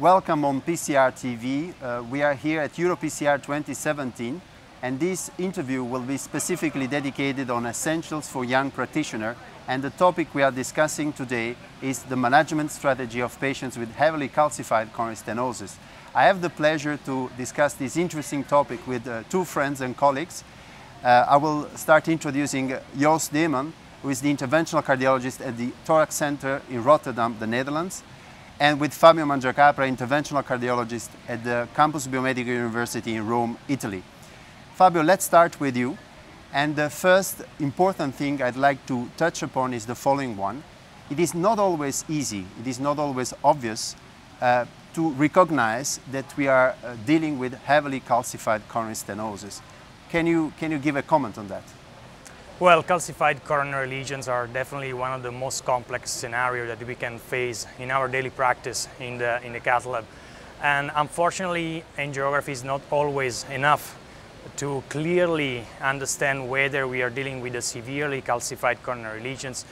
Welcome on PCR TV. We are here at EuroPCR 2017, and this interview will be specifically dedicated on essentials for young practitioners, and the topic we are discussing today is the management strategy of patients with heavily calcified coronary stenosis. I have the pleasure to discuss this interesting topic with two friends and colleagues. I will start introducing Joost Daemen, who is the interventional cardiologist at the Thorax Center in Rotterdam, the Netherlands, and with Fabio Mangiacapra, interventional cardiologist at the Campus Biomedical University in Rome, Italy. Fabio, let's start with you. And the first important thing I'd like to touch upon is the following one. It is not always easy, it is not always obvious to recognize that we are dealing with heavily calcified coronary stenosis. Can you give a comment on that? Well, calcified coronary lesions are definitely one of the most complex scenarios that we can face in our daily practice in the cath lab. And unfortunately, angiography is not always enough to clearly understand whether we are dealing with a severely calcified coronary lesions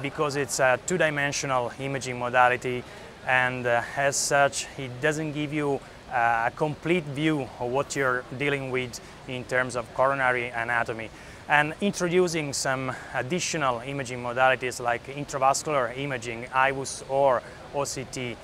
because it's a two-dimensional imaging modality, and as such, it doesn't give you a complete view of what you're dealing with in terms of coronary anatomy. And introducing some additional imaging modalities like intravascular imaging, IVUS or OCT,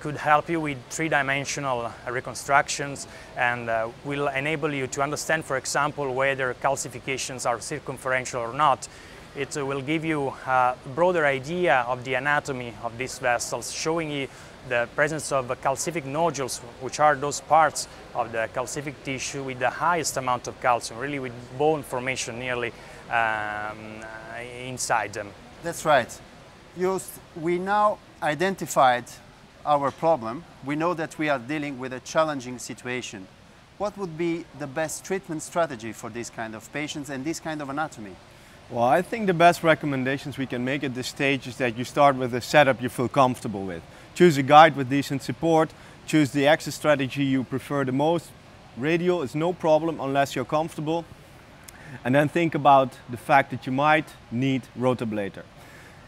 could help you with three-dimensional reconstructions and will enable you to understand, for example, whether calcifications are circumferential or not. It will give you a broader idea of the anatomy of these vessels, showing you the presence of calcific nodules, which are those parts of the calcific tissue with the highest amount of calcium, really with bone formation nearly inside them. That's right. Joost, we now identified our problem. We know that we are dealing with a challenging situation. What would be the best treatment strategy for this kind of patients and this kind of anatomy? Well, I think the best recommendations we can make at this stage is that you start with a setup you feel comfortable with. Choose a guide with decent support, choose the access strategy you prefer the most. Radio is no problem unless you're comfortable. And then think about the fact that you might need rotablator.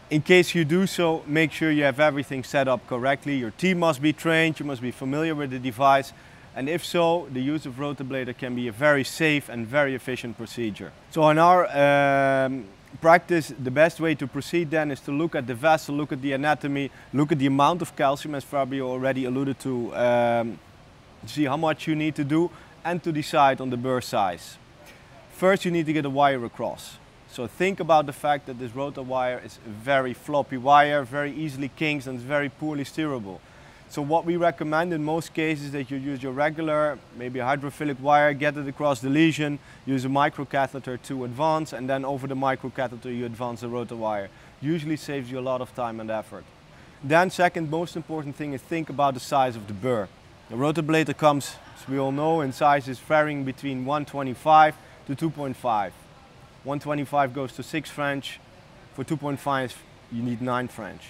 In case you do so, make sure you have everything set up correctly. Your team must be trained, you must be familiar with the device. And if so, the use of rotablator can be a very safe and very efficient procedure. So in our practice, the best way to proceed then is to look at the vessel, look at the anatomy, look at the amount of calcium, as Fabio already alluded to see how much you need to do and to decide on the burst size. First, you need to get a wire across. So think about the fact that this rotor wire is a very floppy wire, very easily kinks, and it's very poorly steerable. So what we recommend in most cases is that you use your regular, maybe hydrophilic wire, get it across the lesion, use a microcatheter to advance, and then over the microcatheter you advance the rotor wire. Usually saves you a lot of time and effort. Then second, most important thing is think about the size of the burr. The rotablator comes, as we all know, in sizes varying between 125 to 2.5. 125 goes to 6 French. For 2.5 you need 9 French.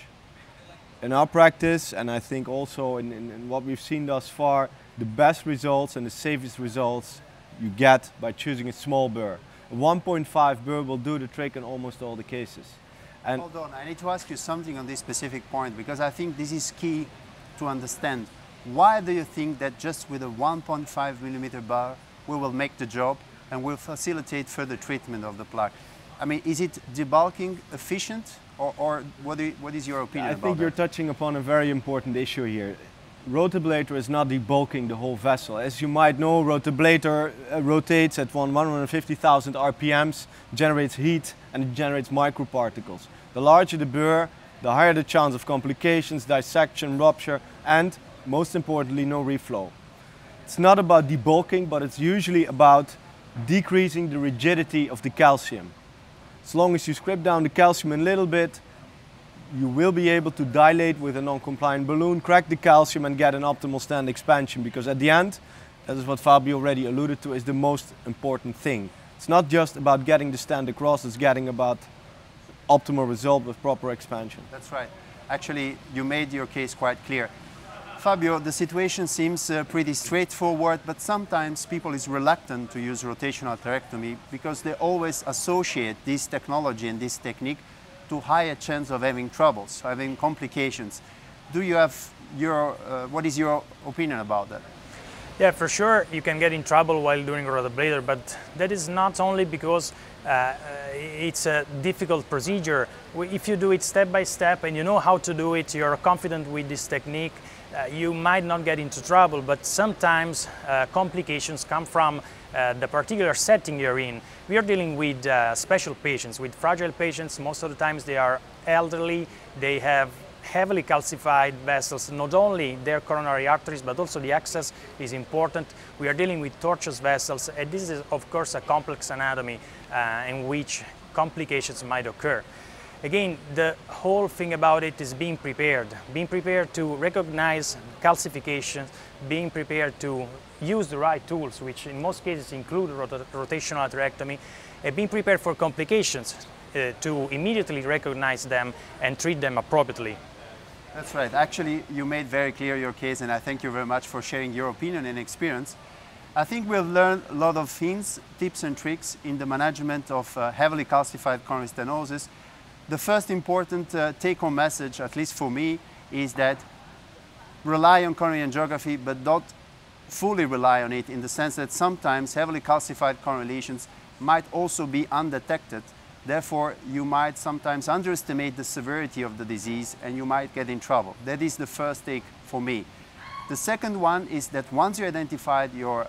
In our practice, and I think also in what we've seen thus far, the best results and the safest results you get by choosing a small burr. A 1.5 burr will do the trick in almost all the cases. And hold on, I need to ask you something on this specific point, because I think this is key to understand. Why do you think that just with a 1.5 millimeter burr we will make the job and will facilitate further treatment of the plaque? I mean, is it debulking efficient? Or what is your opinion about that? I think you're touching upon a very important issue here. Rotablator is not debulking the whole vessel. As you might know, rotablator rotates at 150,000 RPMs, generates heat, and it generates microparticles. The larger the burr, the higher the chance of complications, dissection, rupture, and most importantly, no reflow. It's not about debulking, but it's usually about decreasing the rigidity of the calcium. As long as you strip down the calcium a little bit, you will be able to dilate with a non-compliant balloon, crack the calcium and get an optimal stand expansion, because at the end, that is what Fabio already alluded to, is the most important thing. It's not just about getting the stand across, it's getting about optimal result with proper expansion. That's right. Actually, you made your case quite clear. Fabio, the situation seems pretty straightforward, but sometimes people is reluctant to use rotational atherectomy because they always associate this technology and this technique to higher chance of having troubles, having complications. do you have your, what is your opinion about that? Yeah, for sure, you can get in trouble while doing rotablator, but that is not only because it's a difficult procedure. If you do it step by step and you know how to do it, you're confident with this technique, you might not get into trouble, but sometimes complications come from the particular setting you're in. We are dealing with special patients, with fragile patients. Most of the times they are elderly, they have heavily calcified vessels, not only their coronary arteries, but also the access is important. We are dealing with tortuous vessels, and this is, of course, a complex anatomy in which complications might occur. Again, the whole thing about it is being prepared to recognize calcification, being prepared to use the right tools, which in most cases include rotational atherectomy, and being prepared for complications to immediately recognize them and treat them appropriately. That's right. Actually, you made very clear your case, and I thank you very much for sharing your opinion and experience. I think we've learned a lot of hints, tips and tricks in the management of heavily calcified coronary stenosis. The first important take-home message, at least for me, is that rely on coronary angiography, but not fully rely on it, in the sense that sometimes heavily calcified coronary lesions might also be undetected. Therefore, you might sometimes underestimate the severity of the disease and you might get in trouble. That is the first take for me. The second one is that once you identified your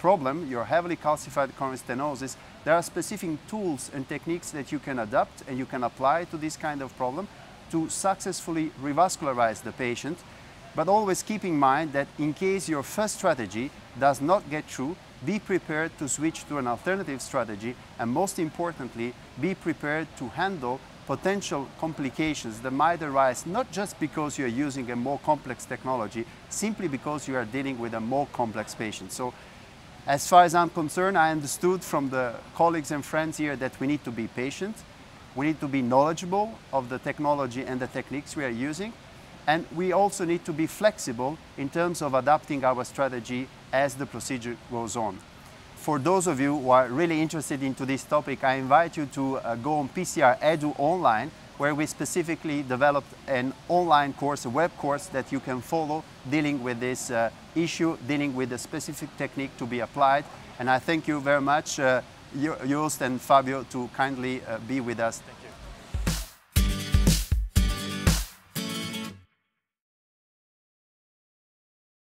problem, your heavily calcified coronary stenosis, there are specific tools and techniques that you can adapt and you can apply to this kind of problem to successfully revascularize the patient, but always keep in mind that in case your first strategy does not get through, be prepared to switch to an alternative strategy, and most importantly, be prepared to handle potential complications that might arise, not just because you're using a more complex technology, simply because you are dealing with a more complex patient. So, as far as I'm concerned, I understood from the colleagues and friends here that we need to be patient, we need to be knowledgeable of the technology and the techniques we are using, and we also need to be flexible in terms of adapting our strategy as the procedure goes on. For those of you who are really interested into this topic, I invite you to go on PCR Edu online, where we specifically developed an online course, a web course that you can follow dealing with this issue, dealing with a specific technique to be applied. And I thank you very much, Joost and Fabio, to kindly be with us.